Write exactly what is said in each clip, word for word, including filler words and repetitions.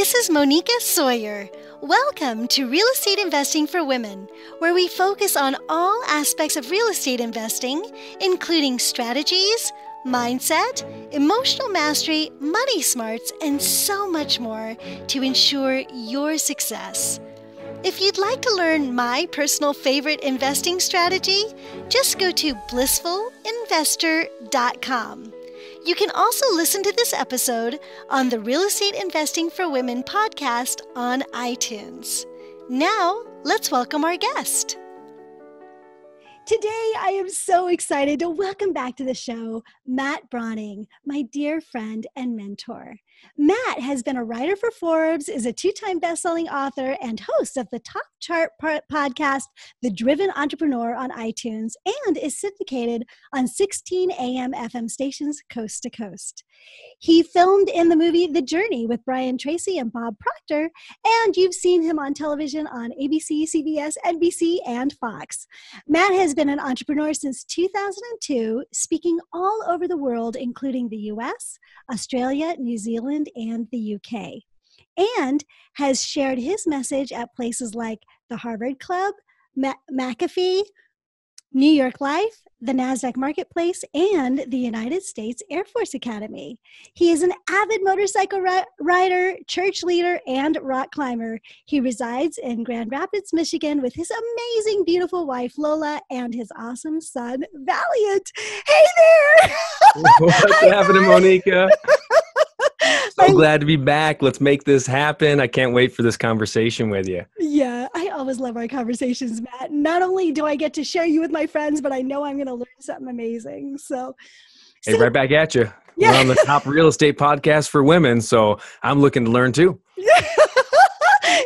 This is Moneeka Sawyer. Welcome to Real Estate Investing for Women, where we focus on all aspects of real estate investing, including strategies, mindset, emotional mastery, money smarts, and so much more to ensure your success. If you'd like to learn my personal favorite investing strategy, just go to blissful investor dot com. You can also listen to this episode on the Real Estate Investing for Women podcast on iTunes. Now, let's welcome our guest. Today, I am so excited to welcome back to the show, Matt Brauning, my dear friend and mentor. Matt has been a writer for Forbes, is a two-time best-selling author, and host of the top chart podcast, The Driven Entrepreneur on iTunes, and is syndicated on sixteen A M F M stations coast to coast. He filmed in the movie The Journey with Brian Tracy and Bob Proctor, and you've seen him on television on A B C, C B S, N B C, and Fox. Matt has been an entrepreneur since two thousand two, speaking all over the world, including the U S, Australia, New Zealand, and the U K, and has shared his message at places like the Harvard Club, McAfee, New York Life, the NASDAQ Marketplace, and the United States Air Force Academy. He is an avid motorcycle rider, church leader, and rock climber. He resides in Grand Rapids, Michigan with his amazing, beautiful wife, Lola, and his awesome son, Valiant. Hey there! What's happening, Moneeka? So glad to be back. Let's make this happen. I can't wait for this conversation with you. Yeah, I always love our conversations, Matt. Not only do I get to share you with my friends, but I know I'm going to learn something amazing. So, hey, so, right back at you. Yeah. We're on the top real estate podcast for women, so I'm looking to learn too.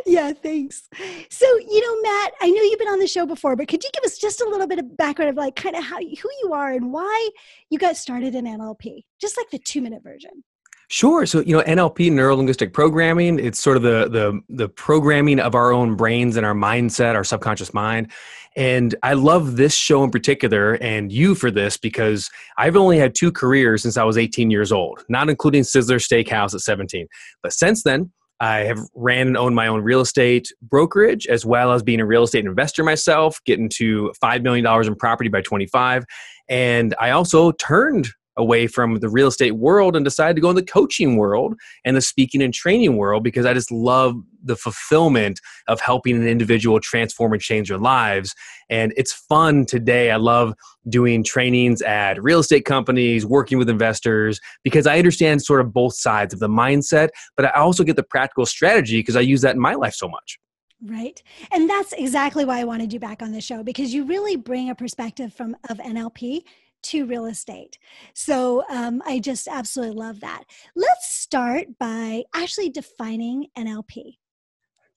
Yeah, thanks. So, you know, Matt, I know you've been on the show before, but could you give us just a little bit of background of like kind of how who you are and why you got started in N L P, just like the two-minute version? Sure. So, you know, N L P, Neuro Linguistic Programming, it's sort of the, the the programming of our own brains and our mindset, our subconscious mind. And I love this show in particular and you for this because I've only had two careers since I was eighteen years old, not including Sizzler Steakhouse at seventeen. But since then, I have ran and owned my own real estate brokerage, as well as being a real estate investor myself, getting to five million dollars in property by twenty-five. And I also turned away from the real estate world and decided to go in the coaching world and the speaking and training world because I just love the fulfillment of helping an individual transform and change their lives. And it's fun today. I love doing trainings at real estate companies, working with investors, because I understand sort of both sides of the mindset, but I also get the practical strategy because I use that in my life so much. Right. And that's exactly why I wanted you back on the show, because you really bring a perspective from of N L P to real estate. So um, I just absolutely love that. Let's start by actually defining N L P.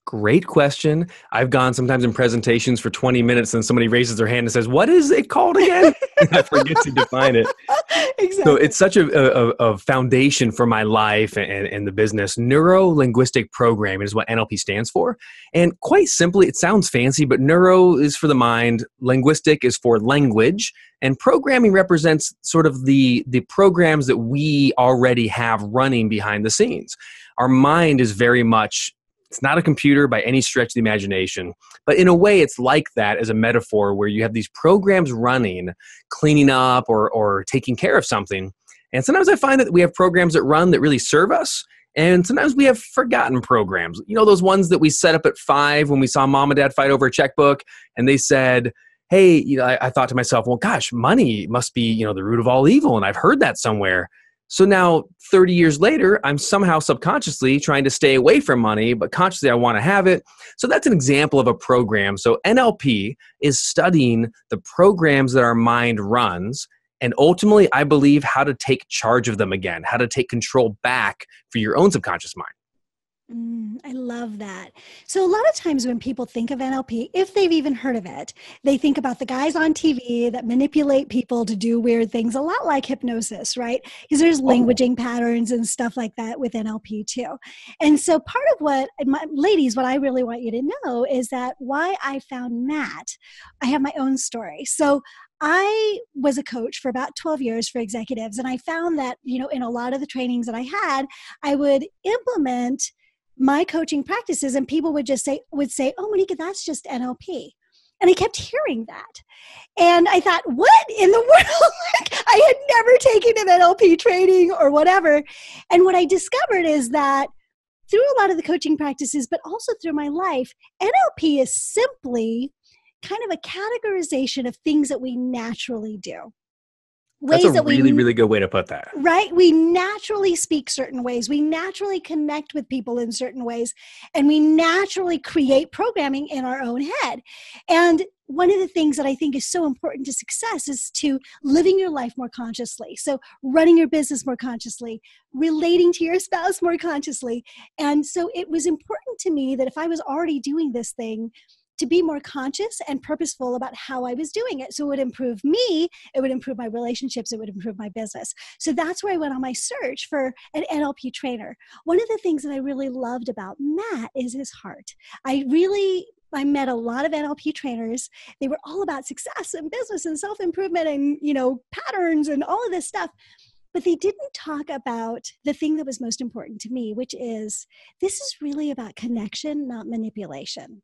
Great question. I've gone sometimes in presentations for twenty minutes and somebody raises their hand and says, what is it called again? I forget to define it. Exactly. So it's such a, a, a foundation for my life and, and the business. Neuro Linguistic Programming is what N L P stands for. And quite simply, it sounds fancy, but neuro is for the mind, linguistic is for language, and programming represents sort of the, the programs that we already have running behind the scenes. Our mind is very much it's not a computer by any stretch of the imagination, but in a way it's like that as a metaphor where you have these programs running, cleaning up or, or taking care of something. And sometimes I find that we have programs that run that really serve us. And sometimes we have forgotten programs. You know, those ones that we set up at five when we saw mom and dad fight over a checkbook and they said, hey, you know, I, I thought to myself, well, gosh, money must be, you know, the root of all evil. And I've heard that somewhere. So now thirty years later, I'm somehow subconsciously trying to stay away from money, but consciously I want to have it. So that's an example of a program. So N L P is studying the programs that our mind runs. And ultimately, I believe how to take charge of them again, how to take control back for your own subconscious mind. Mm, I love that. So a lot of times when people think of N L P, if they've even heard of it, they think about the guys on T V that manipulate people to do weird things, a lot like hypnosis, right? Because there's languaging patterns and stuff like that with N L P too. And so part of what, my, ladies, what I really want you to know is that why I found Matt, I have my own story. So I was a coach for about twelve years for executives. And I found that, you know, in a lot of the trainings that I had, I would implement my coaching practices, and people would just say, would say, oh, Moneeka, that's just N L P. And I kept hearing that. And I thought, what in the world? Like, I had never taken an N L P training or whatever. And what I discovered is that through a lot of the coaching practices, but also through my life, N L P is simply kind of a categorization of things that we naturally do. Ways That's a that we, really, really good way to put that. Right? We naturally speak certain ways. We naturally connect with people in certain ways. And we naturally create programming in our own head. And one of the things that I think is so important to success is to living your life more consciously. So running your business more consciously, relating to your spouse more consciously. And so it was important to me that if I was already doing this thing, to be more conscious and purposeful about how I was doing it. So it would improve me, it would improve my relationships, it would improve my business. So that's where I went on my search for an N L P trainer. One of the things that I really loved about Matt is his heart. I really, I met a lot of N L P trainers. They were all about success and business and self-improvement and, you know, patterns and all of this stuff. But they didn't talk about the thing that was most important to me, which is this is really about connection, not manipulation.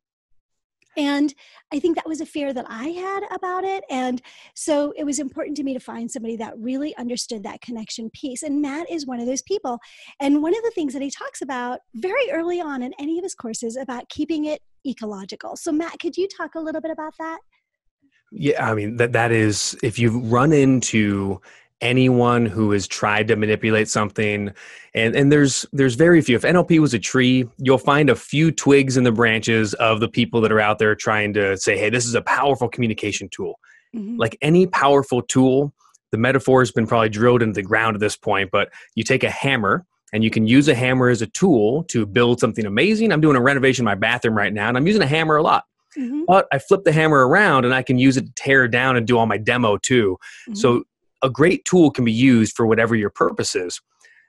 And I think that was a fear that I had about it. And so it was important to me to find somebody that really understood that connection piece. And Matt is one of those people. And one of the things that he talks about very early on in any of his courses about keeping it ecological. So Matt, could you talk a little bit about that? Yeah, I mean, that that is, if you've run into anyone who has tried to manipulate something, and, and there's there's very few. If N L P was a tree, you'll find a few twigs in the branches of the people that are out there trying to say, hey, this is a powerful communication tool. Mm-hmm. Like any powerful tool, the metaphor has been probably drilled into the ground at this point, but you take a hammer and you can use a hammer as a tool to build something amazing. I'm doing a renovation in my bathroom right now, and I'm using a hammer a lot. Mm-hmm. But I flip the hammer around and I can use it to tear down and do all my demo too. Mm-hmm. So a great tool can be used for whatever your purpose is.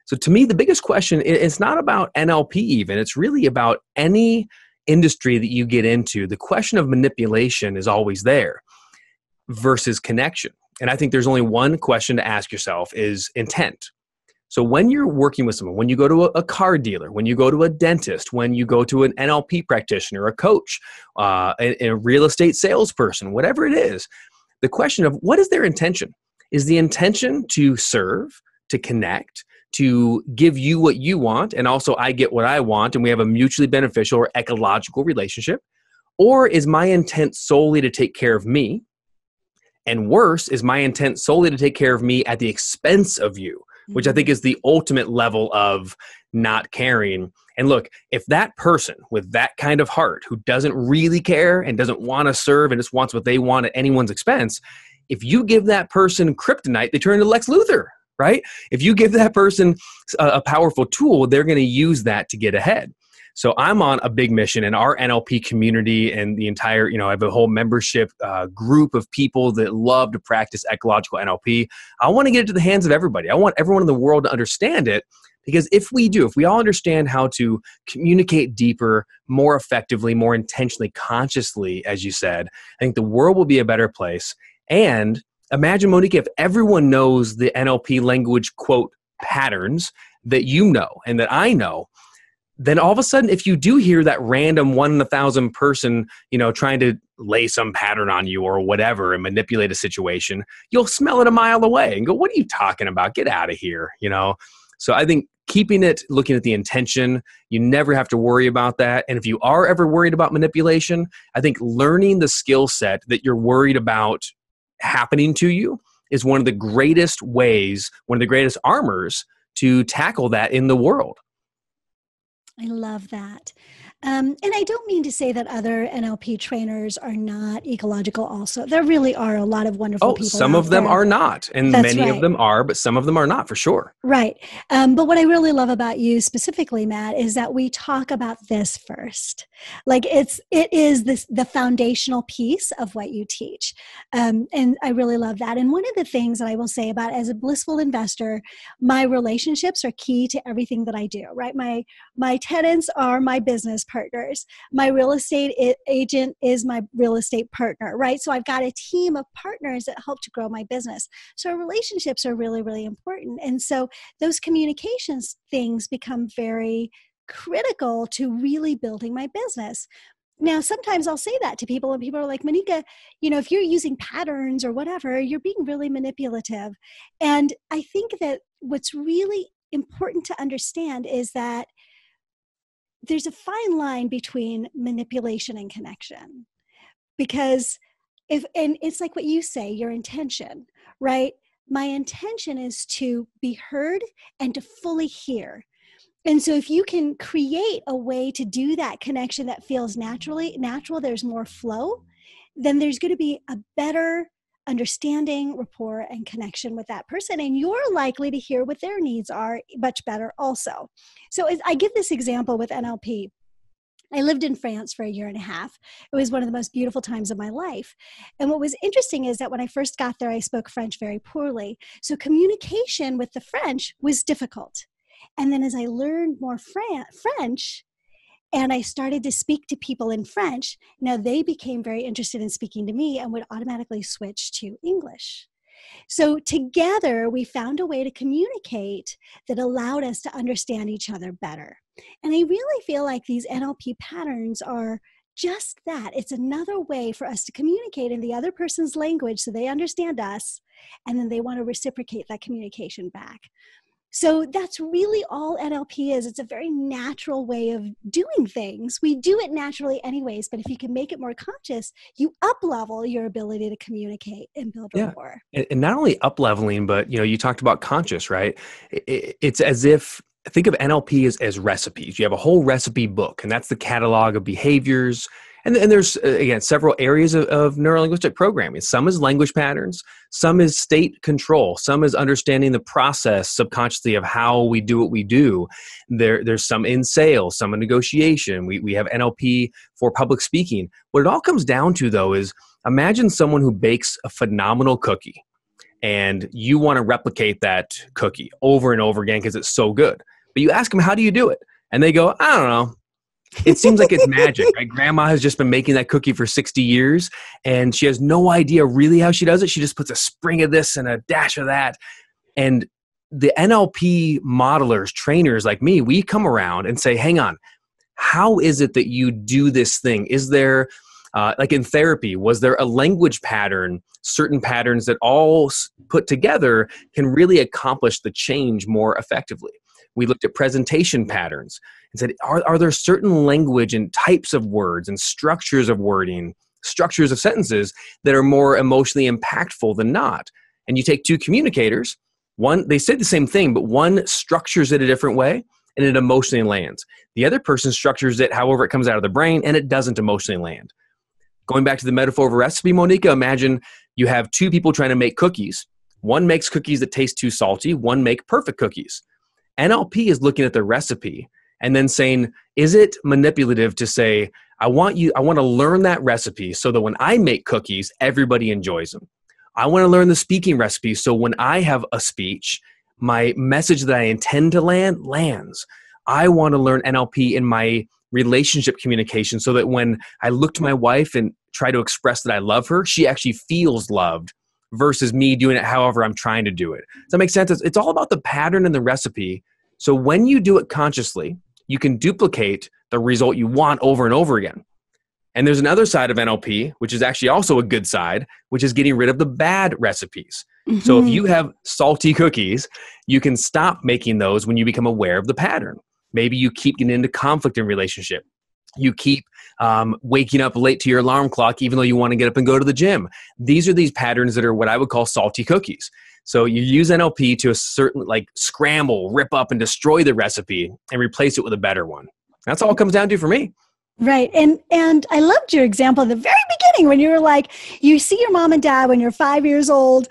So to me, the biggest question is not about N L P even. It's really about any industry that you get into. The question of manipulation is always there versus connection. And I think there's only one question to ask yourself is intent. So when you're working with someone, when you go to a car dealer, when you go to a dentist, when you go to an N L P practitioner, a coach, uh, a, a real estate salesperson, whatever it is, the question of what is their intention? Is the intention to serve, to connect, to give you what you want, and also I get what I want, and we have a mutually beneficial or ecological relationship? Or is my intent solely to take care of me? And worse, is my intent solely to take care of me at the expense of you, which I think is the ultimate level of not caring. And look, if that person with that kind of heart who doesn't really care and doesn't want to serve and just wants what they want at anyone's expense, if you give that person kryptonite, they turn into Lex Luthor, right? If you give that person a, a powerful tool, they're going to use that to get ahead. So I'm on a big mission in our N L P community and the entire, you know, I have a whole membership uh, group of people that love to practice ecological N L P. I want to get it to the hands of everybody. I want everyone in the world to understand it, because if we do, if we all understand how to communicate deeper, more effectively, more intentionally, consciously, as you said, I think the world will be a better place. And imagine, Moneeka, if everyone knows the N L P language, quote, patterns that you know and that I know, then all of a sudden, if you do hear that random one in a thousand person, you know, trying to lay some pattern on you or whatever and manipulate a situation, you'll smell it a mile away and go, what are you talking about? Get out of here, you know? So I think keeping it, looking at the intention, you never have to worry about that. And if you are ever worried about manipulation, I think learning the skill set that you're worried about happening to you is one of the greatest ways, one of the greatest armors to tackle that in the world. I love that. Um, and I don't mean to say that other N L P trainers are not ecological also. There really are a lot of wonderful oh, people. Some of them there. are not. And That's many right. of them are, but some of them are not for sure. Right. Um, but what I really love about you specifically, Matt, is that we talk about this first. Like it's, it is this, the foundational piece of what you teach. Um, and I really love that. And one of the things that I will say about as a blissful investor, my relationships are key to everything that I do, right? My, my tenants are my business partners. partners. My real estate agent is my real estate partner, right? So I've got a team of partners that help to grow my business. So relationships are really, really important. And so those communications things become very critical to really building my business. Now, sometimes I'll say that to people and people are like, Moneeka, you know, if you're using patterns or whatever, you're being really manipulative. And I think that what's really important to understand is that there's a fine line between manipulation and connection. Because if, and it's like what you say, your intention, right? My intention is to be heard and to fully hear. And so if you can create a way to do that connection that feels naturally natural, there's more flow, then there's going to be a better understanding, rapport, and connection with that person. And you're likely to hear what their needs are much better also. So as I give this example with N L P. I lived in France for a year and a half. It was one of the most beautiful times of my life. And what was interesting is that when I first got there, I spoke French very poorly. So communication with the French was difficult. And then as I learned more Fran- French and I started to speak to people in French, now they became very interested in speaking to me and would automatically switch to English. So together, we found a way to communicate that allowed us to understand each other better. And I really feel like these N L P patterns are just that. It's another way for us to communicate in the other person's language so they understand us, and then they want to reciprocate that communication back. So that's really all N L P is. It's a very natural way of doing things. We do it naturally anyways, but if you can make it more conscious, you up-level your ability to communicate and build yeah. rapport. And not only up-leveling, but you know, you talked about conscious, right? It's as if, think of N L P as, as recipes. You have a whole recipe book, and that's the catalog of behaviors. And, and there's, again, several areas of, of neuro linguistic programming. Some is language patterns, some is state control, some is understanding the process subconsciously of how we do what we do. There, there's some in sales, some in negotiation. We, we have N L P for public speaking. What it all comes down to, though, is imagine someone who bakes a phenomenal cookie, and you want to replicate that cookie over and over again because it's so good. But you ask them, how do you do it? And they go, I don't know. It seems like it's magic, right? Grandma has just been making that cookie for sixty years, and she has no idea really how she does it. She just puts a spring of this and a dash of that. And the N L P modelers, trainers like me, we come around and say, hang on, how is it that you do this thing? Is there, uh, like in therapy, was there a language pattern, certain patterns that all put together can really accomplish the change more effectively? We looked at presentation patterns and said, are, are there certain language and types of words and structures of wording, structures of sentences that are more emotionally impactful than not? And you take two communicators, one, they say the same thing, but one structures it a different way and it emotionally lands. The other person structures it however it comes out of the brain and it doesn't emotionally land. Going back to the metaphor of a recipe, Moneeka, imagine you have two people trying to make cookies. One makes cookies that taste too salty, one make perfect cookies. N L P is looking at the recipe and then saying, is it manipulative to say, I want you, I want to learn that recipe so that when I make cookies, everybody enjoys them. I want to learn the speaking recipe so when I have a speech, my message that I intend to land lands. I want to learn N L P in my relationship communication so that when I look to my wife and try to express that I love her, she actually feels loved, versus me doing it however I'm trying to do it. Does that make sense? It's all about the pattern and the recipe. So when you do it consciously, you can duplicate the result you want over and over again. And there's another side of N L P, which is actually also a good side, which is getting rid of the bad recipes. Mm-hmm. So if you have salty cookies, you can stop making those when you become aware of the pattern. Maybe you keep getting into conflict in relationship. You keep um, waking up late to your alarm clock, even though you want to get up and go to the gym. These are these patterns that are what I would call salty cookies. So you use N L P to a certain, like scramble, rip up and destroy the recipe and replace it with a better one. That's all it comes down to for me. Right. And and I loved your example at the very beginning when you were like, you see your mom and dad when you're five years old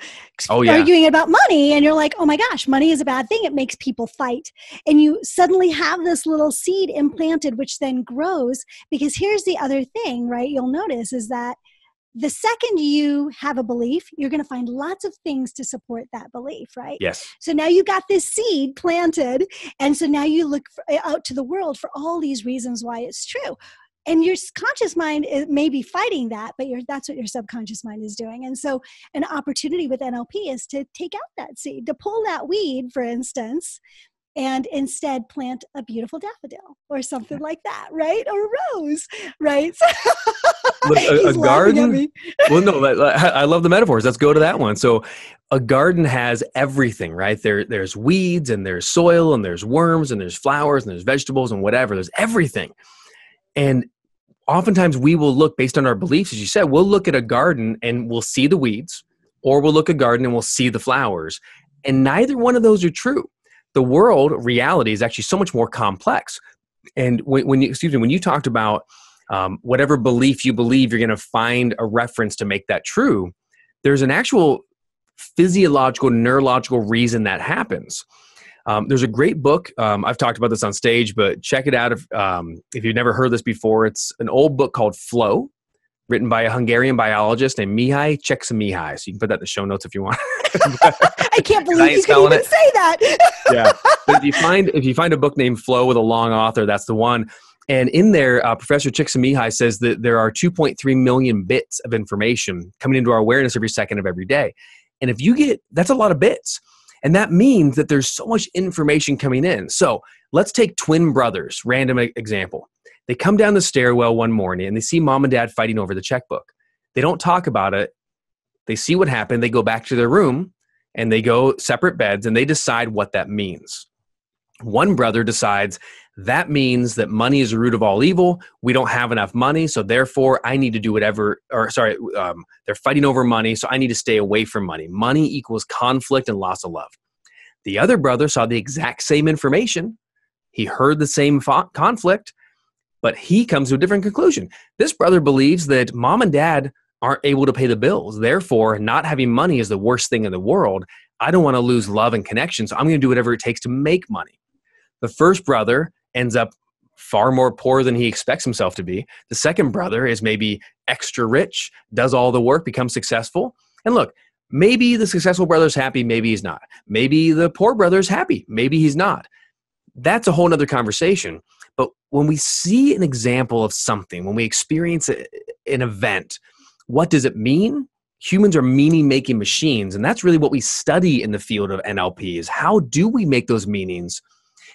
oh, yeah. arguing about money and you're like, oh my gosh, money is a bad thing. It makes people fight. And you suddenly have this little seed implanted, which then grows, because here's the other thing, right? You'll notice is that the second you have a belief, you're going to find lots of things to support that belief, right? Yes. So now you got this seed planted. And so now you look for, out to the world for all these reasons why it's true. And your conscious mind is, may be fighting that, but you're, that's what your subconscious mind is doing. And so an opportunity with N L P is to take out that seed, to pull that weed, for instance, and instead plant a beautiful daffodil or something like that, right? Or a rose, right? Look, a a garden? Well, no, I love the metaphors. Let's go to that one. So a garden has everything, right? There, there's weeds and there's soil and there's worms and there's flowers and there's vegetables and whatever. There's everything. And oftentimes we will look, based on our beliefs, as you said, we'll look at a garden and we'll see the weeds, or we'll look at a garden and we'll see the flowers. And neither one of those are true. The world reality is actually so much more complex. And when, when you, excuse me, when you talked about um, whatever belief you believe, you're going to find a reference to make that true. There's an actual physiological, neurological reason that happens. Um, there's a great book. Um, I've talked about this on stage, but check it out. If, um, if you've never heard this before, it's an old book called Flow, written by a Hungarian biologist named Mihai Csikszentmihalyi. So you can put that in the show notes if you want. I can't believe you can even it. say that. Yeah. But if you find, if you find a book named Flow with a long author, that's the one. And in there, uh, Professor Csikszentmihalyi says that there are two point three million bits of information coming into our awareness every second of every day. And if you get, that's a lot of bits. And that means that there's so much information coming in. So let's take twin brothers, random example. They come down the stairwell one morning and they see mom and dad fighting over the checkbook. They don't talk about it. They see what happened. They go back to their room and they go separate beds and they decide what that means. One brother decides that means that money is the root of all evil. We don't have enough money. So therefore I need to do whatever, or sorry, um, they're fighting over money. So I need to stay away from money. Money equals conflict and loss of love. The other brother saw the exact same information. He heard the same fo- conflict. But he comes to a different conclusion. This brother believes that mom and dad aren't able to pay the bills. Therefore, not having money is the worst thing in the world. I don't want to lose love and connection, so I'm going to do whatever it takes to make money. The first brother ends up far more poor than he expects himself to be. The second brother is maybe extra rich, does all the work, becomes successful. And look, maybe the successful brother's happy, maybe he's not. Maybe the poor brother's happy, maybe he's not. That's a whole nother conversation. But when we see an example of something, when we experience an event, what does it mean? Humans are meaning-making machines, and that's really what we study in the field of N L P is how do we make those meanings?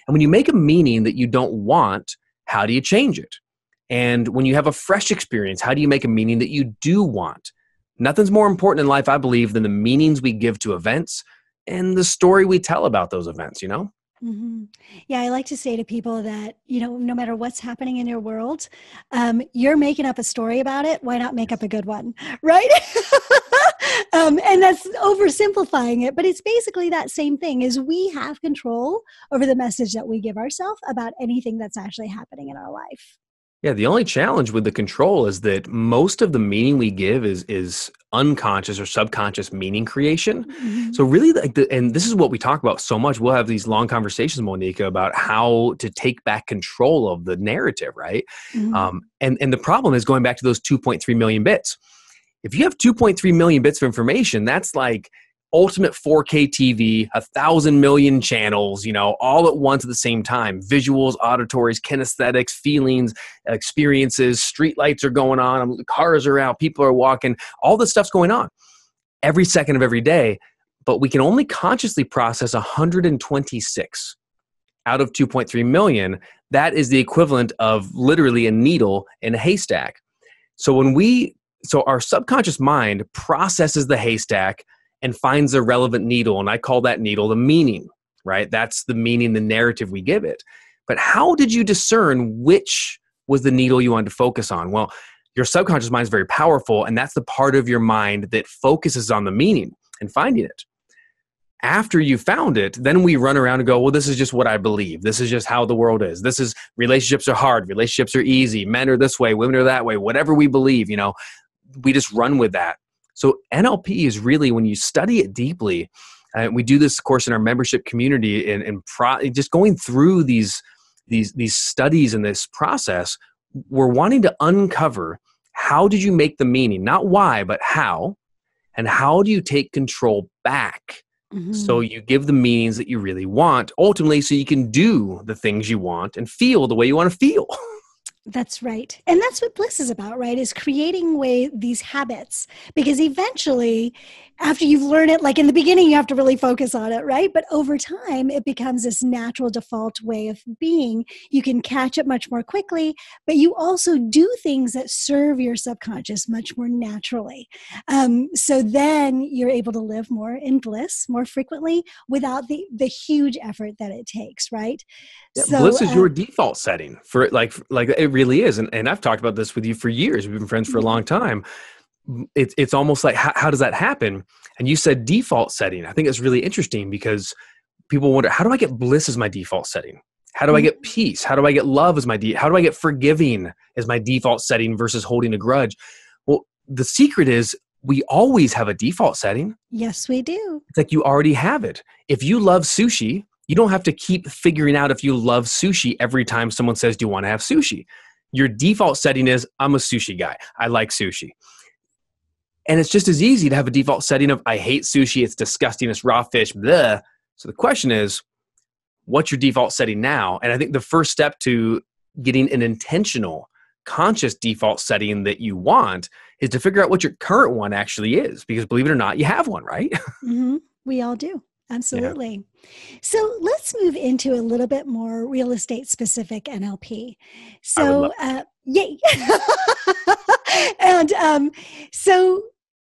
And when you make a meaning that you don't want, how do you change it? And when you have a fresh experience, how do you make a meaning that you do want? Nothing's more important in life, I believe, than the meanings we give to events and the story we tell about those events, you know? Mm-hmm. Yeah, I like to say to people that, you know, no matter what's happening in your world, um, you're making up a story about it. Why not make up a good one, right? um, and that's oversimplifying it, but it's basically that same thing is we have control over the message that we give ourselves about anything that's actually happening in our life. Yeah, the only challenge with the control is that most of the meaning we give is is unconscious or subconscious meaning creation. Mm-hmm. So really, like the, and this is what we talk about so much. We'll have these long conversations, Moneeka, about how to take back control of the narrative, right? Mm-hmm. Um, and, and the problem is going back to those two point three million bits. If you have two point three million bits of information, that's like ultimate four K T V, a thousand million channels, you know, all at once at the same time, visuals, auditories, kinesthetics, feelings, experiences, streetlights are going on, cars are out, people are walking, all this stuff's going on every second of every day, but we can only consciously process one hundred twenty-six out of two point three million. That is the equivalent of literally a needle in a haystack. So when we, so our subconscious mind processes the haystack and finds the relevant needle. And I call that needle the meaning, right? That's the meaning, the narrative we give it. But how did you discern which was the needle you wanted to focus on? Well, your subconscious mind is very powerful, and that's the part of your mind that focuses on the meaning and finding it. After you found it, then we run around and go, well, this is just what I believe. This is just how the world is. This is relationships are hard. Relationships are easy. Men are this way. Women are that way. Whatever we believe, you know, we just run with that. So N L P is really, when you study it deeply, uh, we do this course in our membership community and, and pro- just going through these, these, these studies and this process, we're wanting to uncover how did you make the meaning, not why, but how, and how do you take control back mm-hmm. so you give the meanings that you really want, ultimately so you can do the things you want and feel the way you want to feel. That's right. And that's what bliss is about, right? Is creating way these habits, because eventually after you've learned it, like in the beginning, you have to really focus on it, right? But over time, it becomes this natural default way of being. You can catch it much more quickly, but you also do things that serve your subconscious much more naturally. Um, so then you're able to live more in bliss more frequently without the, the huge effort that it takes, right? Yeah, so, bliss is um, your default setting for like, like it really is. And, and I've talked about this with you for years. We've been friends for a long time. It, it's almost like, how, how does that happen? And you said default setting. I think it's really interesting because people wonder, how do I get bliss as my default setting? How do I get peace? How do I get love as my de- How do I get forgiving as my default setting versus holding a grudge? Well, the secret is we always have a default setting. Yes, we do. It's like you already have it. If you love sushi, you don't have to keep figuring out if you love sushi every time someone says, do you want to have sushi? Your default setting is, I'm a sushi guy. I like sushi. And it's just as easy to have a default setting of, I hate sushi, it's disgusting, it's raw fish, bleh. So the question is, what's your default setting now? And I think the first step to getting an intentional, conscious default setting that you want is to figure out what your current one actually is. Because believe it or not, you have one, right? Mm-hmm. We all do. Absolutely. Yeah. So let's move into a little bit more real estate specific N L P. So, uh, yay. and um, so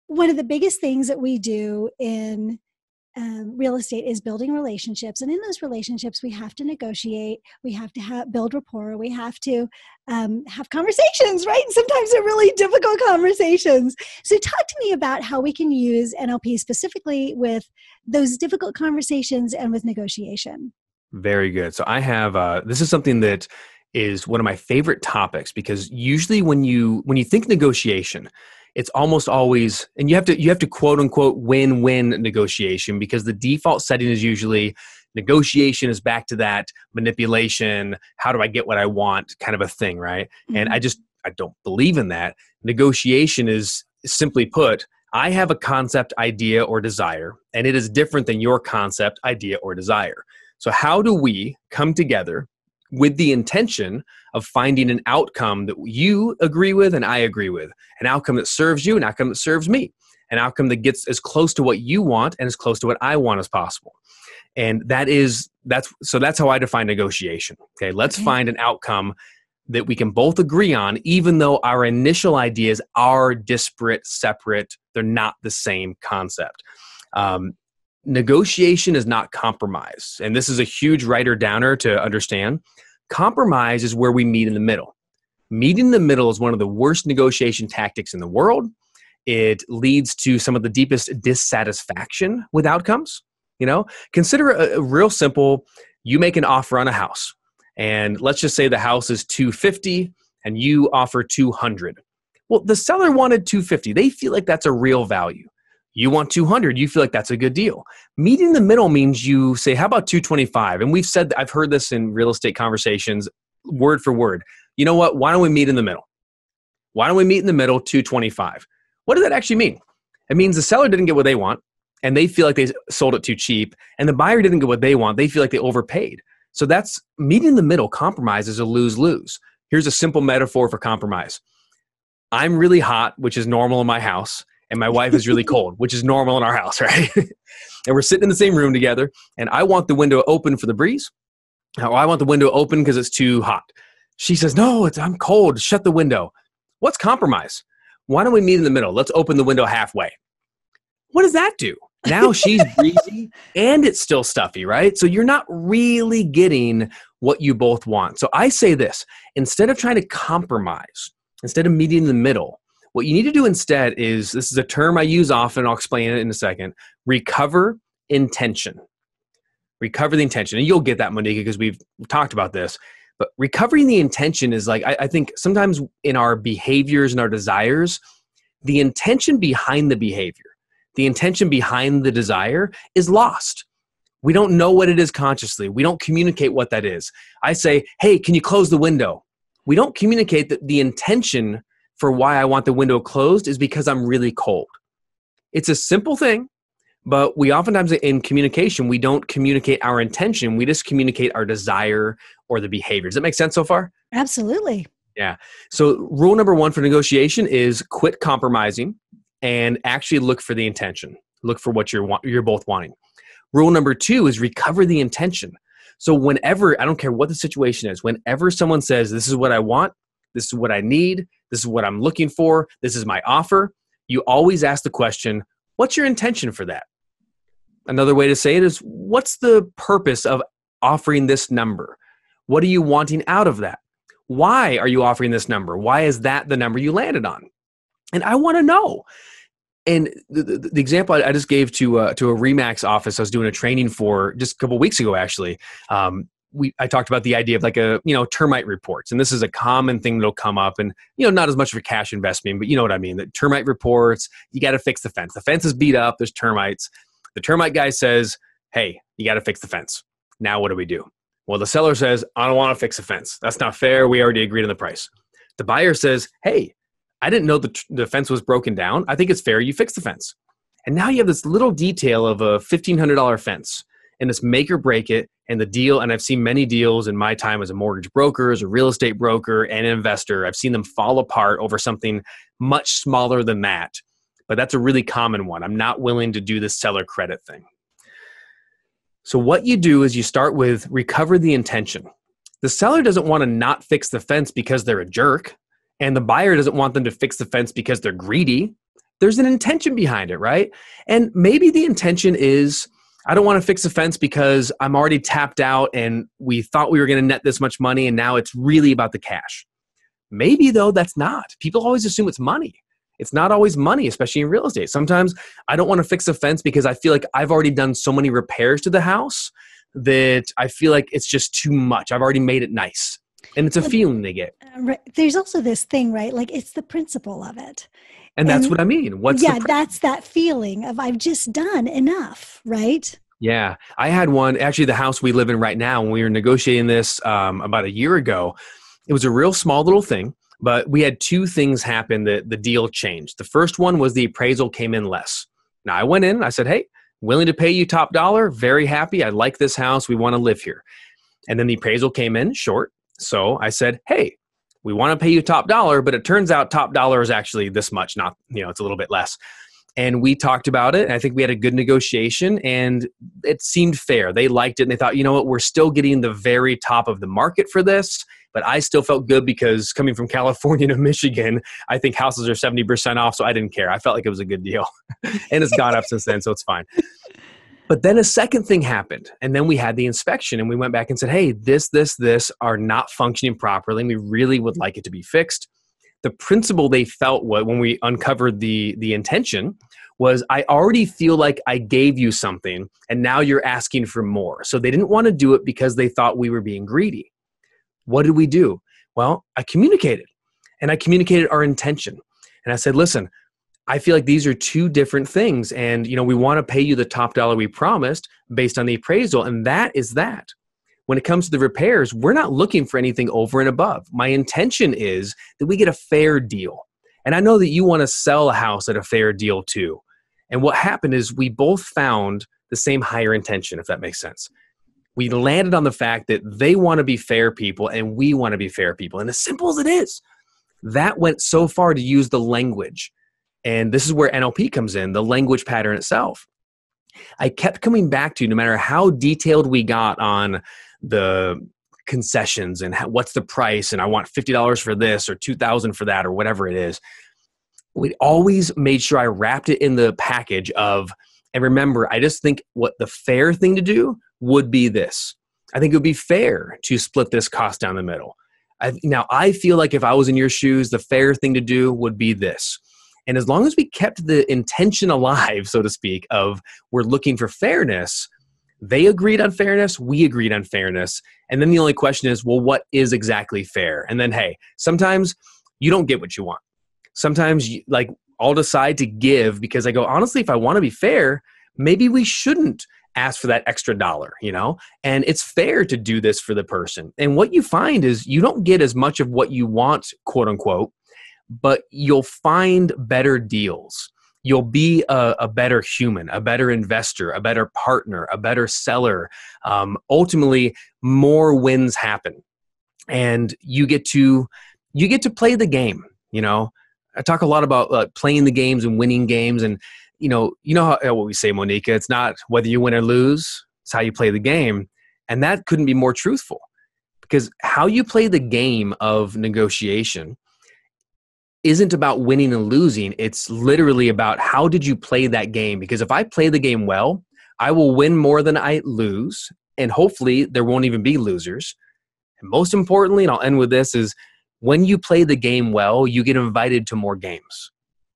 one of the biggest things that we do in um, real estate is building relationships. And in those relationships, we have to negotiate, we have to ha- build rapport, we have to um, have conversations, right? And sometimes they're really difficult conversations. So talk to me about how we can use N L P specifically with those difficult conversations and with negotiation. Very good. So I have, uh, this is something that is one of my favorite topics, because usually when you, when you think negotiation, it's almost always, and you have to, you have to quote unquote, win-win negotiation, because the default setting is usually negotiation is back to that manipulation. How do I get what I want kind of a thing, right? Mm-hmm. And I just, I don't believe in that. Negotiation is simply put, I have a concept, idea, or desire, and it is different than your concept, idea, or desire. So how do we come together with the intention of finding an outcome that you agree with and I agree with, an outcome that serves you, an outcome that serves me, an outcome that gets as close to what you want and as close to what I want as possible. And that is, that's, so that's how I define negotiation. Okay. Let's okay. find an outcome that we can both agree on, even though our initial ideas are disparate, separate, they're not the same concept. Um, Negotiation is not compromise. And this is a huge writer downer to understand. Compromise is where we meet in the middle. Meeting in the middle is one of the worst negotiation tactics in the world. It leads to some of the deepest dissatisfaction with outcomes. You know, consider a, a real simple, you make an offer on a house, and let's just say the house is two fifty and you offer two hundred. Well, the seller wanted two fifty. They feel like that's a real value. You want two hundred, you feel like that's a good deal. Meeting the middle means you say, how about two twenty-five? And we've said, I've heard this in real estate conversations, word for word. You know what? Why don't we meet in the middle? Why don't we meet in the middle, two twenty-five? What does that actually mean? It means the seller didn't get what they want and they feel like they sold it too cheap, and the buyer didn't get what they want. They feel like they overpaid. So that's meeting in the middle. Compromise is a lose-lose. Here's a simple metaphor for compromise. I'm really hot, which is normal in my house, and my wife is really cold, which is normal in our house, right? And we're sitting in the same room together, and I want the window open for the breeze. Or I want the window open because it's too hot. She says, no, it's, I'm cold. Shut the window. What's compromise? Why don't we meet in the middle? Let's open the window halfway. What does that do? Now she's breezy and it's still stuffy, right? So you're not really getting what you both want. So I say this, instead of trying to compromise, instead of meeting in the middle, what you need to do instead is, this is a term I use often, I'll explain it in a second, recover intention. Recover the intention. And you'll get that, Moneeka, because we've talked about this. But recovering the intention is like, I, I think sometimes in our behaviors and our desires, the intention behind the behavior, the intention behind the desire is lost. We don't know what it is consciously. We don't communicate what that is. I say, hey, can you close the window? We don't communicate that the intention for why I want the window closed is because I'm really cold. It's a simple thing, but we oftentimes in communication, we don't communicate our intention. We just communicate our desire or the behavior. Does that make sense so far? Absolutely. Yeah. So rule number one for negotiation is quit compromising and actually look for the intention. Look for what you're you're both wanting. Rule number two is recover the intention. So whenever, I don't care what the situation is, whenever someone says, this is what I want, this is what I need, this is what I'm looking for, this is my offer, you always ask the question, what's your intention for that? Another way to say it is, what's the purpose of offering this number? What are you wanting out of that? Why are you offering this number? Why is that the number you landed on? And I want to know. And the, the, the example I just gave to uh, to a RE-MAX office I was doing a training for just a couple of weeks ago, actually, um, we I talked about the idea of like a, you know, termite reports. And this is a common thing that'll come up, and, you know, not as much of a cash investment, but you know what I mean. The termite reports, you got to fix the fence. The fence is beat up. There's termites. The termite guy says, hey, you got to fix the fence. Now what do we do? Well, the seller says, I don't want to fix the fence. That's not fair. We already agreed on the price. The buyer says, hey, I didn't know the, the fence was broken down. I think it's fair you fix the fence. And now you have this little detail of a fifteen hundred dollar fence, and it's make or break it, and the deal. And I've seen many deals in my time as a mortgage broker, as a real estate broker and investor. I've seen them fall apart over something much smaller than that. But that's a really common one. I'm not willing to do this seller credit thing. So what you do is you start with recover the intention. The seller doesn't want to not fix the fence because they're a jerk. And the buyer doesn't want them to fix the fence because they're greedy. There's an intention behind it, right? And maybe the intention is, I don't want to fix the fence because I'm already tapped out and we thought we were going to net this much money, and now it's really about the cash. Maybe though, that's not. People always assume it's money. It's not always money, especially in real estate. Sometimes I don't want to fix the fence because I feel like I've already done so many repairs to the house that I feel like it's just too much. I've already made it nice. And it's a feeling they get. Uh, right. There's also this thing, right? Like, it's the principle of it. And, and that's what I mean. What's yeah, the that's that feeling of I've just done enough, right? Yeah. I had one, actually the house we live in right now, when we were negotiating this um, about a year ago, it was a real small little thing, but we had two things happen that the deal changed. The first one was the appraisal came in less. Now I went in, I said, hey, willing to pay you top dollar, very happy. I like this house. We want to live here. And then the appraisal came in short. So I said, hey, we want to pay you top dollar, but it turns out top dollar is actually this much, not, you know, it's a little bit less. And we talked about it. And I think we had a good negotiation and it seemed fair. They liked it and they thought, you know what, we're still getting the very top of the market for this, but I still felt good because coming from California to Michigan, I think houses are seventy percent off. So I didn't care. I felt like it was a good deal and it's gone up since then. So it's fine. But then a second thing happened, and then we had the inspection and we went back and said, hey, this, this, this are not functioning properly, and we really would like it to be fixed. The principle they felt when we uncovered the, the intention was, I already feel like I gave you something and now you're asking for more. So they didn't want to do it because they thought we were being greedy. What did we do? Well, I communicated, and I communicated our intention. And I said, listen, I feel like these are two different things, and, you know, we want to pay you the top dollar we promised based on the appraisal, and that is that. When it comes to the repairs, we're not looking for anything over and above. My intention is that we get a fair deal, and I know that you want to sell a house at a fair deal too. And what happened is we both found the same higher intention, if that makes sense. We landed on the fact that they want to be fair people and we want to be fair people, and as simple as it is, that went so far to use the language. And this is where N L P comes in, the language pattern itself. I kept coming back to, no matter how detailed we got on the concessions and how, what's the price, and I want fifty dollars for this or two thousand dollars for that or whatever it is, we always made sure I wrapped it in the package of, and remember, I just think what the fair thing to do would be this. I think it would be fair to split this cost down the middle. I, now, I feel like if I was in your shoes, the fair thing to do would be this. And as long as we kept the intention alive, so to speak, of we're looking for fairness, they agreed on fairness, we agreed on fairness. And then the only question is, well, what is exactly fair? And then, hey, sometimes you don't get what you want. Sometimes you, like, I'll decide to give because I go, honestly, if I want to be fair, maybe we shouldn't ask for that extra dollar, you know, and it's fair to do this for the person. And what you find is you don't get as much of what you want, quote unquote, but you'll find better deals. You'll be a, a better human, a better investor, a better partner, a better seller. Um, ultimately, more wins happen. And you get to you get to play the game. You know, I talk a lot about uh, playing the games and winning games. And, you know, you know how, what we say, Moneeka, it's not whether you win or lose, it's how you play the game. And that couldn't be more truthful, because how you play the game of negotiation isn't about winning and losing. It's literally about how did you play that game? Because if I play the game well, I will win more than I lose. And hopefully there won't even be losers. And most importantly, and I'll end with this, is when you play the game well, you get invited to more games.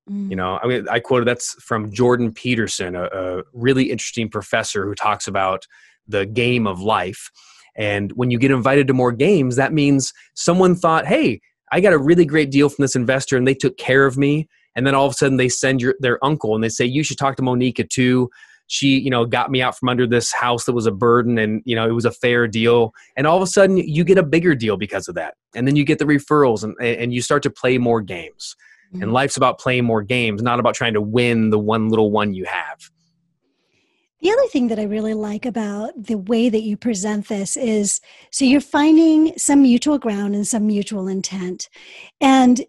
Mm. You know, I mean, I quoted, that's from Jordan Peterson, a, a really interesting professor who talks about the game of life. And when you get invited to more games, that means someone thought, hey, I got a really great deal from this investor and they took care of me. And then all of a sudden they send your, their uncle and they say, you should talk to Moneeka too. She, you know, got me out from under this house that was a burden, and, you know, it was a fair deal. And all of a sudden you get a bigger deal because of that. And then you get the referrals, and, and you start to play more games. Mm-hmm. And life's about playing more games, not about trying to win the one little one you have. The other thing that I really like about the way that you present this is, so you're finding some mutual ground and some mutual intent. And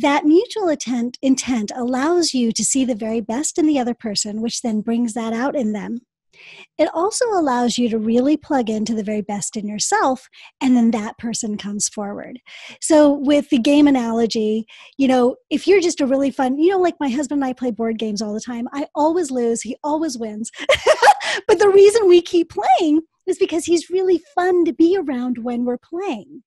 that mutual intent, intent allows you to see the very best in the other person, which then brings that out in them. It also allows you to really plug into the very best in yourself, and then that person comes forward. So with the game analogy, you know, if you're just a really fun, you know, like my husband and I play board games all the time. I always lose. He always wins. But the reason we keep playing is because he's really fun to be around when we're playing.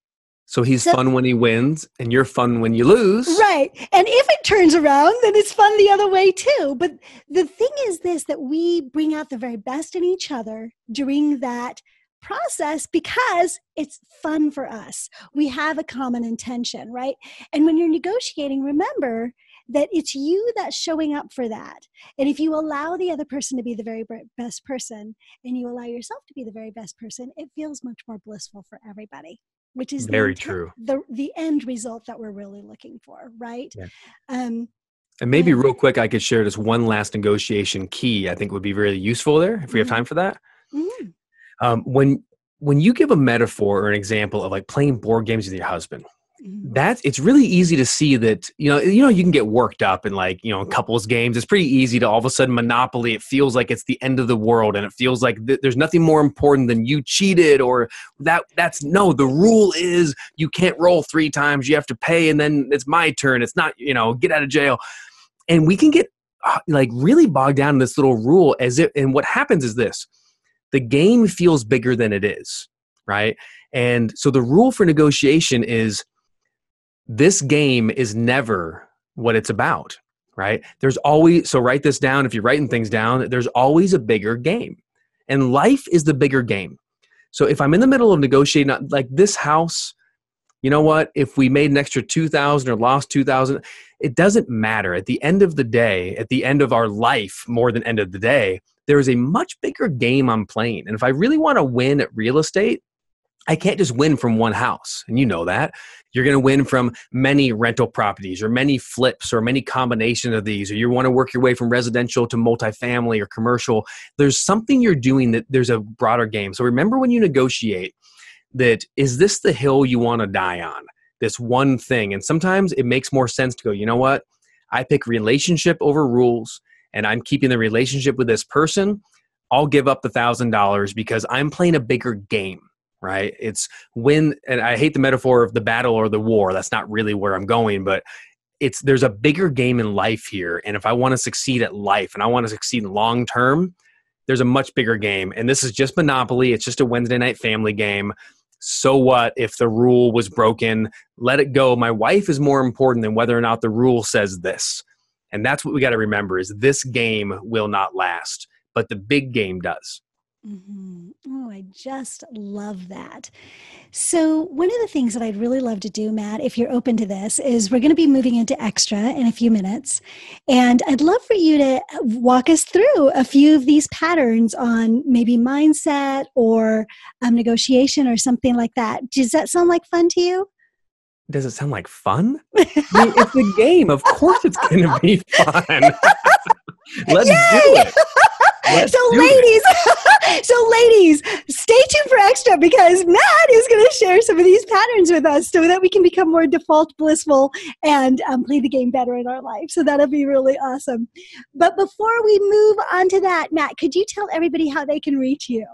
So he's so, fun when he wins, and you're fun when you lose. Right. And if it turns around, then it's fun the other way too. But the thing is this, that we bring out the very best in each other during that process because it's fun for us. We have a common intention, right? And when you're negotiating, remember that it's you that's showing up for that. And if you allow the other person to be the very best person, and you allow yourself to be the very best person, it feels much more blissful for everybody. Which is very the, true. The the end result that we're really looking for, right? Yeah. Um, and maybe and, real quick, I could share this one last negotiation key. I think would be really useful there if we have time for that. Mm-hmm. Um, when when you give a metaphor or an example of like playing board games with your husband, mm-hmm. that's it's really easy to see that you know you know you can get worked up in like you know couples games. It's pretty easy to all of a sudden Monopoly. It feels like it's the end of the world, and it feels like th- there's nothing more important than you cheated or that. That's no. The rule is you can't roll three times. You have to pay, and then it's my turn. It's not you know get out of jail, and we can get uh, like really bogged down in this little rule as if. And what happens is this: the game feels bigger than it is, right? And so the rule for negotiation is, this game is never what it's about, right? There's always, so write this down. If you're writing things down, there's always a bigger game, and life is the bigger game. So if I'm in the middle of negotiating, like this house, you know what, if we made an extra two thousand or lost two thousand, it doesn't matter. At the end of the day, at the end of our life, more than end of the day, there is a much bigger game I'm playing. And if I really want to win at real estate, I can't just win from one house. And you know that. You're going to win from many rental properties or many flips or many combination of these, or you want to work your way from residential to multifamily or commercial. There's something you're doing that there's a broader game. So remember when you negotiate that, is this the hill you want to die on? This one thing. And sometimes it makes more sense to go, you know what? I pick relationship over rules, and I'm keeping the relationship with this person. I'll give up the one thousand dollars because I'm playing a bigger game. Right? It's when, and I hate the metaphor of the battle or the war. That's not really where I'm going, but it's, there's a bigger game in life here. And if I want to succeed at life and I want to succeed long-term, there's a much bigger game. And this is just Monopoly. It's just a Wednesday night family game. So what if the rule was broken? Let it go. My wife is more important than whether or not the rule says this. And that's what we got to remember is this game will not last, but the big game does. Mm-hmm. Oh, I just love that. So one of the things that I'd really love to do, Matt, if you're open to this, is we're going to be moving into extra in a few minutes. And I'd love for you to walk us through a few of these patterns on maybe mindset or um, negotiation or something like that. Does that sound like fun to you? Does it sound like fun? I mean, it's a game. Of course it's going to be fun. Let's Yay! do it. Let's so ladies, so ladies, stay tuned for extra because Matt is going to share some some of these patterns with us so that we can become more default blissful and um, play the game better in our life. So that'll be really awesome. But before we move on to that, Matt, could you tell everybody how they can reach you?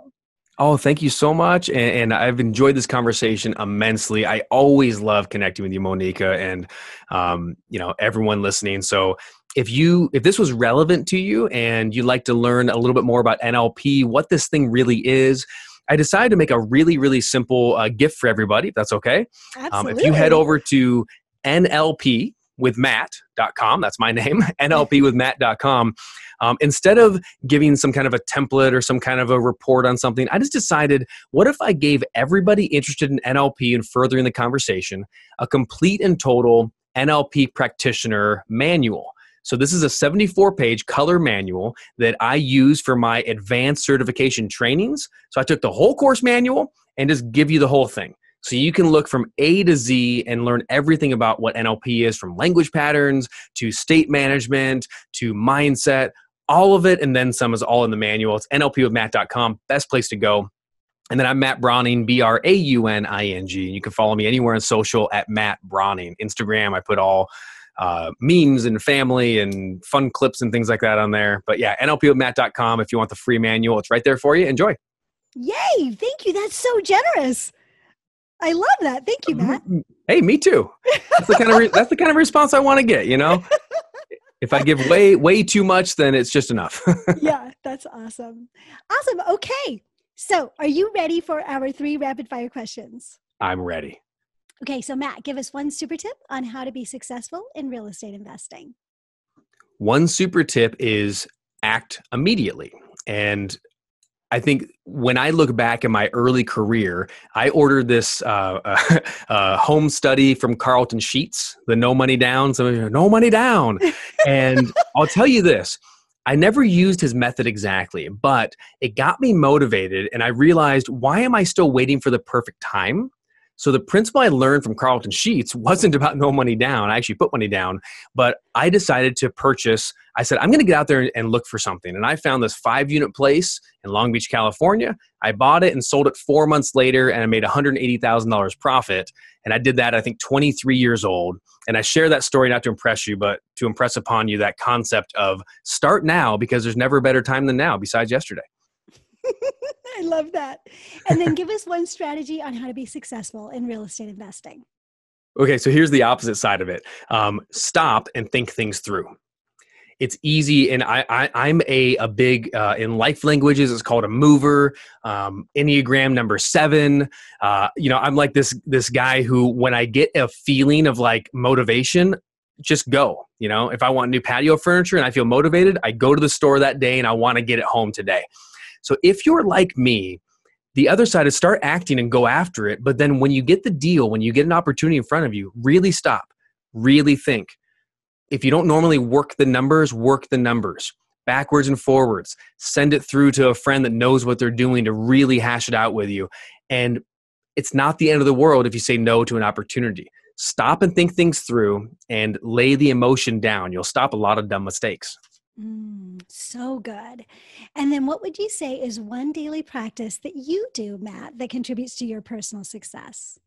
Oh, thank you so much. And, and I've enjoyed this conversation immensely. I always love connecting with you, Moneeka, and um, you know, everyone listening. So if you, if this was relevant to you and you'd like to learn a little bit more about N L P, what this thing really is, I decided to make a really, really simple uh, gift for everybody, if that's okay. Um, if you head over to N L P with matt dot com, that's my name, N L P with matt dot com. Um, instead of giving some kind of a template or some kind of a report on something, I just decided, what if I gave everybody interested in N L P and furthering the conversation a complete and total N L P practitioner manual? So this is a seventy-four page color manual that I use for my advanced certification trainings. So I took the whole course manual and just give you the whole thing. So you can look from A to Z and learn everything about what N L P is, from language patterns to state management to mindset, all of it. And then some is all in the manual. It's N L P with matt dot com, best place to go. And then I'm Matt Brauning, B R A U N I N G. You can follow me anywhere on social at Matt Brauning. Instagram, I put all uh, memes and family and fun clips and things like that on there. But yeah, N L P with matt dot com if you want the free manual. It's right there for you. Enjoy. Yay. Thank you. That's so generous. I love that. Thank you, Matt. Hey, me too. That's the kind of, re- that's the kind of response I want to get, you know? If I give way, way too much, then it's just enough. Yeah, that's awesome. Awesome. Okay. So are you ready for our three rapid fire questions? I'm ready. Okay. So Matt, give us one super tip on how to be successful in real estate investing. One super tip is act immediately. And I think when I look back in my early career, I ordered this uh, uh, uh, home study from Carlton Sheets, the no money down, so no money down. And I'll tell you this, I never used his method exactly, but it got me motivated. And I realized, why am I still waiting for the perfect time? So the principle I learned from Carlton Sheets wasn't about no money down. I actually put money down, but I decided to purchase. I said, I'm going to get out there and look for something. And I found this five unit place in Long Beach, California. I bought it and sold it four months later, and I made one hundred eighty thousand dollars profit. And I did that, I think, twenty-three years old. And I share that story not to impress you, but to impress upon you that concept of start now, because there's never a better time than now besides yesterday. I love that. And then give us one strategy on how to be successful in real estate investing. Okay, so here's the opposite side of it. Um, stop and think things through. It's easy, and I, I, I'm a, a big, uh, in life languages, it's called a mover, um, Enneagram number seven. Uh, you know, I'm like this, this guy who, when I get a feeling of like motivation, just go. You know, if I want new patio furniture and I feel motivated, I go to the store that day and I want to get it home today. So if you're like me, the other side is start acting and go after it. But then when you get the deal, when you get an opportunity in front of you, really stop, really think. If you don't normally work the numbers, work the numbers backwards and forwards. Send it through to a friend that knows what they're doing to really hash it out with you. And it's not the end of the world if you say no to an opportunity. Stop and think things through and lay the emotion down. You'll stop a lot of dumb mistakes. Mm, so good. And then what would you say is one daily practice that you do, Matt, that contributes to your personal success?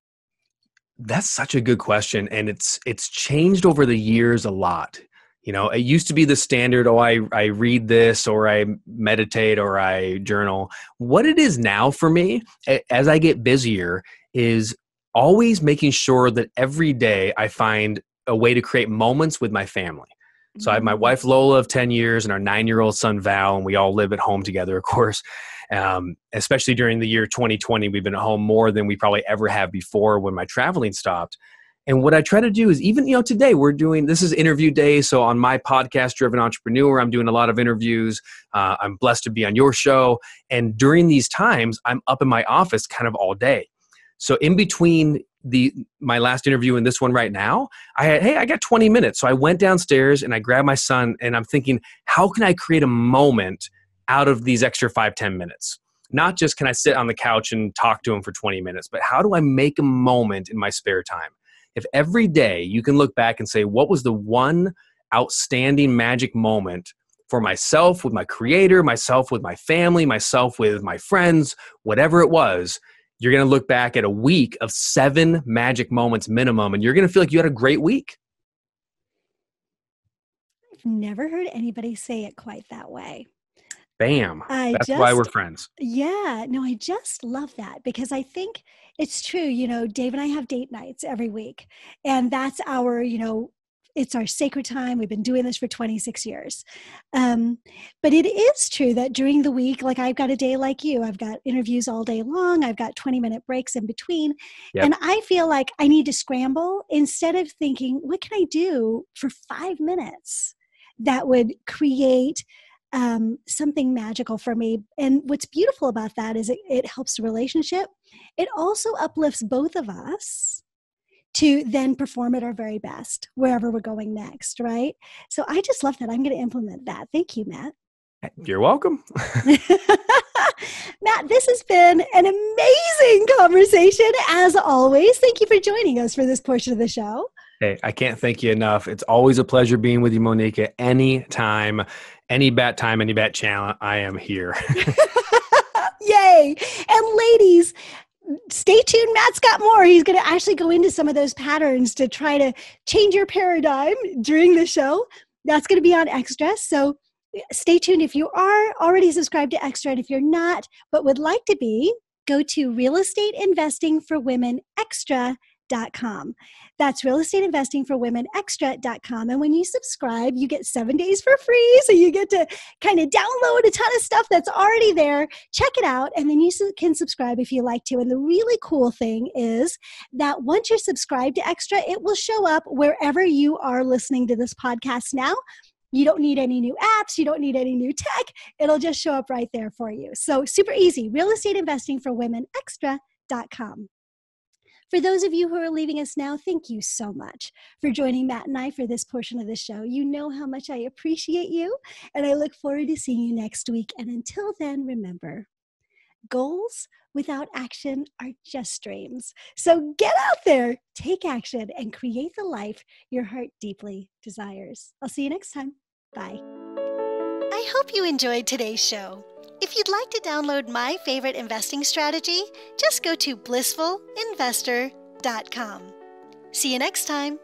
That's such a good question. And it's, it's changed over the years a lot. You know, it used to be the standard, oh, I, I read this, or I meditate, or I journal. What it is now for me, as I get busier, is always making sure that every day I find a way to create moments with my family. So I have my wife, Lola, of ten years, and our nine-year-old son, Val, and we all live at home together, of course. Um, especially during the year twenty twenty, we've been at home more than we probably ever have before when my traveling stopped. And what I try to do is, even, you know, today we're doing, this is interview day. So on my podcast, Driven Entrepreneur, I'm doing a lot of interviews. Uh, I'm blessed to be on your show. And during these times, I'm up in my office kind of all day. So in between the my last interview and this one right now, I had, hey, I got twenty minutes. So I went downstairs and I grabbed my son, and I'm thinking, how can I create a moment out of these extra five, ten minutes? Not just can I sit on the couch and talk to him for twenty minutes, but how do I make a moment in my spare time? If every day you can look back and say, what was the one outstanding magic moment for myself, with my creator, myself, with my family, myself, with my friends, whatever it was, you're going to look back at a week of seven magic moments minimum, and you're going to feel like you had a great week. I've never heard anybody say it quite that way. Bam. I That's just, why we're friends. Yeah. No, I just love that, because I think it's true. You know, Dave and I have date nights every week, and that's our, you know, it's our sacred time. We've been doing this for twenty-six years. Um, but it is true that during the week, like I've got a day like you, I've got interviews all day long. I've got twenty minute breaks in between. Yep. And I feel like I need to scramble instead of thinking, what can I do for five minutes that would create um, something magical for me? And what's beautiful about that is it, it helps the relationship. It also uplifts both of us to then perform at our very best wherever we're going next, right? So I just love that. I'm going to implement that. Thank you, Matt. You're welcome. Matt, this has been an amazing conversation as always. Thank you for joining us for this portion of the show. Hey, I can't thank you enough. It's always a pleasure being with you, Moneeka. Anytime, any bat time, any bat channel, I am here. Yay. And ladies, stay tuned. Matt's got more. He's going to actually go into some of those patterns to try to change your paradigm during the show. That's going to be on Extra. So stay tuned. If you are already subscribed to Extra, and if you're not, but would like to be, go to real estate investing for women extra dot com. That's real estate investing for women extra dot com. And when you subscribe, you get seven days for free. So you get to kind of download a ton of stuff that's already there. Check it out. And then you can subscribe if you like to. And the really cool thing is that once you're subscribed to Extra, it will show up wherever you are listening to this podcast now. You don't need any new apps. You don't need any new tech. It'll just show up right there for you. So super easy. real estate investing for women extra dot com. For those of you who are leaving us now, thank you so much for joining Matt and I for this portion of the show. You know how much I appreciate you, and I look forward to seeing you next week. And until then, remember, goals without action are just dreams. So get out there, take action, and create the life your heart deeply desires. I'll see you next time. Bye. I hope you enjoyed today's show. If you'd like to download my favorite investing strategy, just go to blissful investor dot com. See you next time.